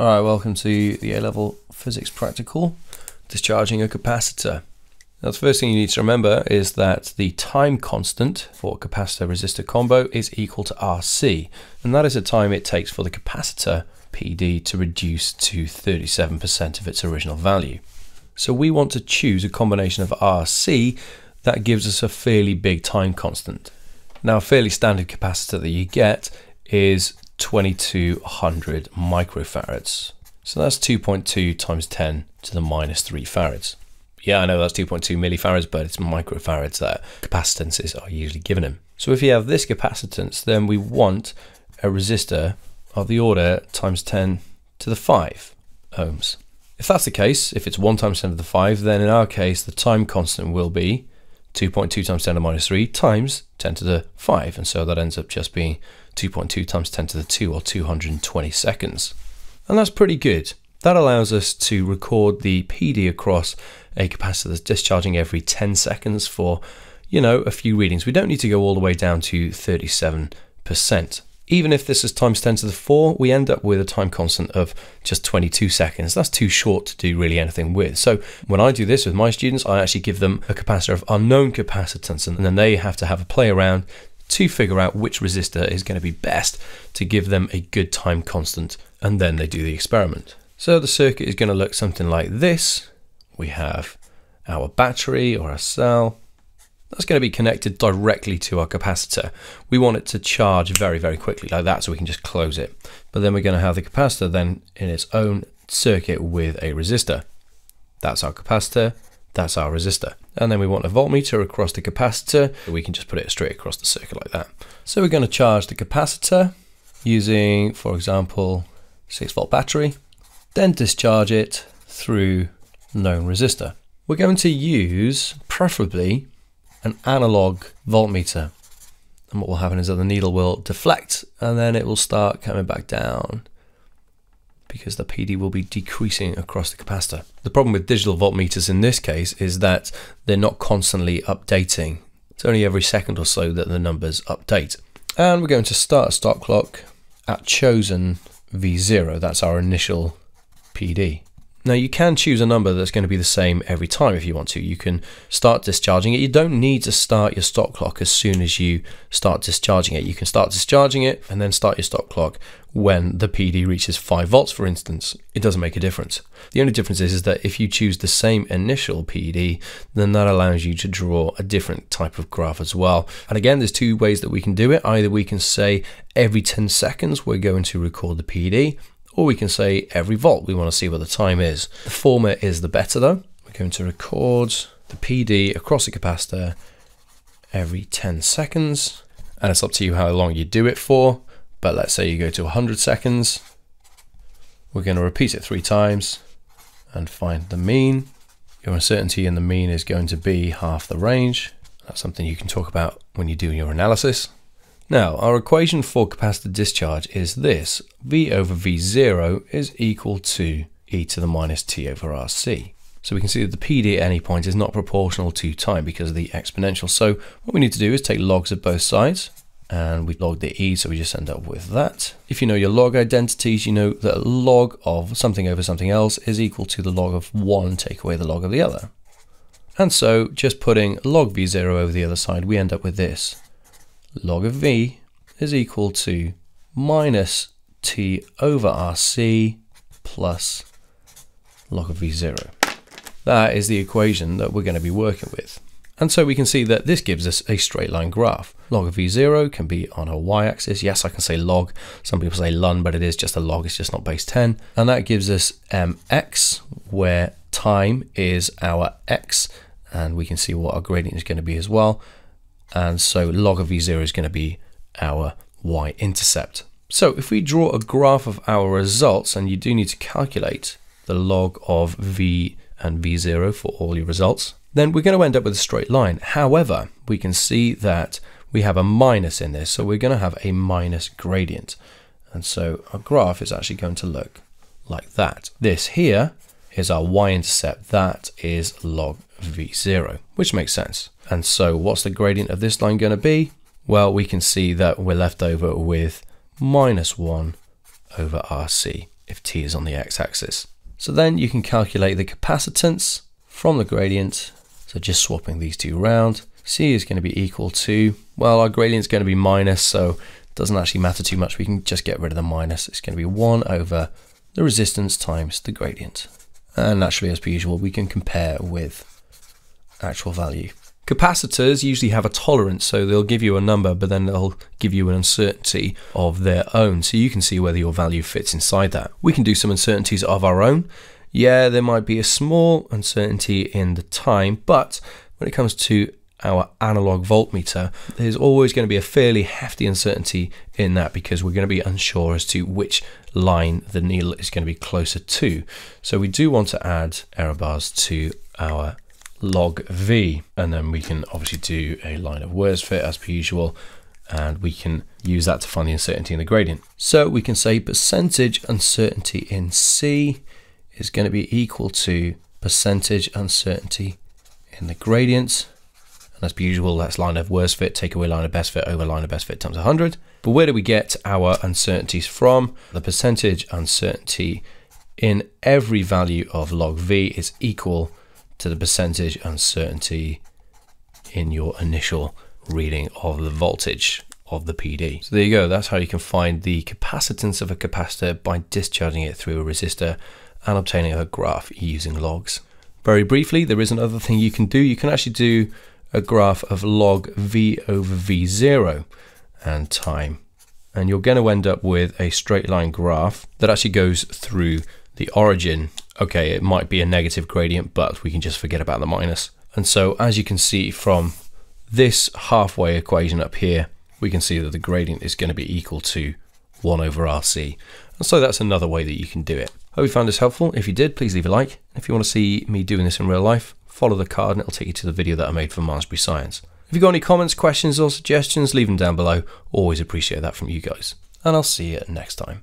Alright, welcome to the A-Level Physics Practical, discharging a capacitor. Now the first thing you need to remember is that the time constant for capacitor-resistor combo is equal to RC, and that is the time it takes for the capacitor PD to reduce to 37% of its original value. So we want to choose a combination of RC that gives us a fairly big time constant. Now a fairly standard capacitor that you get is 2200 microfarads. So that's 2.2 times 10 to the minus 3 farads. Yeah, I know that's 2.2 millifarads, but it's microfarads that capacitances are usually given in. So if you have this capacitance, then we want a resistor of the order times 10 to the 5 ohms. If that's the case, if it's 1 times 10 to the 5, then in our case, the time constant will be 2.2 times 10 to the minus 3 times 10 to the 5, and so that ends up just being 2.2 times 10 to the 2, or 220 seconds. And that's pretty good. That allows us to record the PD across a capacitor that's discharging every 10 seconds for, you know, a few readings. We don't need to go all the way down to 37%. Even if this is times 10 to the 4, we end up with a time constant of just 22 seconds. That's too short to do really anything with. So when I do this with my students, I actually give them a capacitor of unknown capacitance, and then they have to have a play around to figure out which resistor is going to be best to give them a good time constant, and then they do the experiment. So the circuit is going to look something like this. We have our battery or our cell. That's going to be connected directly to our capacitor. We want it to charge very, very quickly like that, so we can just close it. But then we're going to have the capacitor then in its own circuit with a resistor. That's our capacitor. That's our resistor. And then we want a voltmeter across the capacitor. We can just put it straight across the circuit like that. So we're going to charge the capacitor using, for example, 6-volt battery, then discharge it through known resistor. We're going to use, preferably, an analog voltmeter. And what will happen is that the needle will deflect, and then it will start coming back down, because the PD will be decreasing across the capacitor. The problem with digital voltmeters in this case is that they're not constantly updating. It's only every second or so that the numbers update. And we're going to start a stop clock at chosen V0. That's our initial PD. Now you can choose a number that's going to be the same every time if you want to. You can start discharging it. You don't need to start your stop clock as soon as you start discharging it. You can start discharging it and then start your stop clock when the PD reaches 5 volts, for instance. It doesn't make a difference. The only difference is that if you choose the same initial PD, then that allows you to draw a different type of graph as well. And again, there's two ways that we can do it. Either we can say every 10 seconds we're going to record the PD, or we can say every volt. We want to see what the time is. The former is the better though. We're going to record the PD across the capacitor every 10 seconds. And it's up to you how long you do it for. But let's say you go to 100 seconds. We're going to repeat it 3 times and find the mean. Your uncertainty in the mean is going to be half the range. That's something you can talk about when you do your analysis. Now, our equation for capacitor discharge is this. V over V0 is equal to e to the minus t over RC. So we can see that the PD at any point is not proportional to time because of the exponential. So what we need to do is take logs of both sides, and we log the e, so we just end up with that. If you know your log identities, you know that log of something over something else is equal to the log of one, take away the log of the other. And so just putting log V0 over the other side, we end up with this. Log of V is equal to minus T over RC plus log of V0. That is the equation that we're going to be working with. And so we can see that this gives us a straight line graph. Log of V0 can be on a y-axis. Yes, I can say log. Some people say ln, but it is just a log. It's just not base 10. And that gives us mx, where time is our x. And we can see what our gradient is going to be as well. And so log of V0 is going to be our y-intercept. So if we draw a graph of our results, and you do need to calculate the log of V and V0 for all your results, then we're going to end up with a straight line. However, we can see that we have a minus in this, so we're going to have a minus gradient. And so our graph is actually going to look like that. This here is our y-intercept. That is log V0, which makes sense. And so what's the gradient of this line going to be? Well, we can see that we're left over with minus 1 over RC. if t is on the x-axis. So then you can calculate the capacitance from the gradient. So just swapping these two round, C is going to be equal to, well, our gradient is going to be minus, so it doesn't actually matter too much. We can just get rid of the minus. It's going to be 1 over the resistance times the gradient. And naturally, as per usual, we can compare with actual value. Capacitors usually have a tolerance, so they'll give you a number, but then they'll give you an uncertainty of their own, so you can see whether your value fits inside that. We can do some uncertainties of our own. Yeah, there might be a small uncertainty in the time, but when it comes to our analog voltmeter, there's always going to be a fairly hefty uncertainty in that because we're going to be unsure as to which line the needle is going to be closer to. So we do want to add error bars to our log V, and then we can obviously do a line of worst fit as per usual, and we can use that to find the uncertainty in the gradient. So we can say percentage uncertainty in C is going to be equal to percentage uncertainty in the gradient. And as per usual, that's line of worst fit, take away line of best fit over line of best fit times 100. But where do we get our uncertainties from? The percentage uncertainty in every value of log V is equal to the percentage uncertainty in your initial reading of the voltage of the PD. So there you go, that's how you can find the capacitance of a capacitor by discharging it through a resistor and obtaining a graph using logs. Very briefly, there is another thing you can do. You can actually do a graph of log V over V0 and time, and you're going to end up with a straight line graph that actually goes through the origin. Okay, it might be a negative gradient, but we can just forget about the minus. And so as you can see from this halfway equation up here, we can see that the gradient is going to be equal to 1 over RC. And so that's another way that you can do it. Hope you found this helpful. If you did, please leave a like. If you want to see me doing this in real life, follow the card and it'll take you to the video that I made for Marsbury Science. If you've got any comments, questions or suggestions, leave them down below. Always appreciate that from you guys. And I'll see you next time.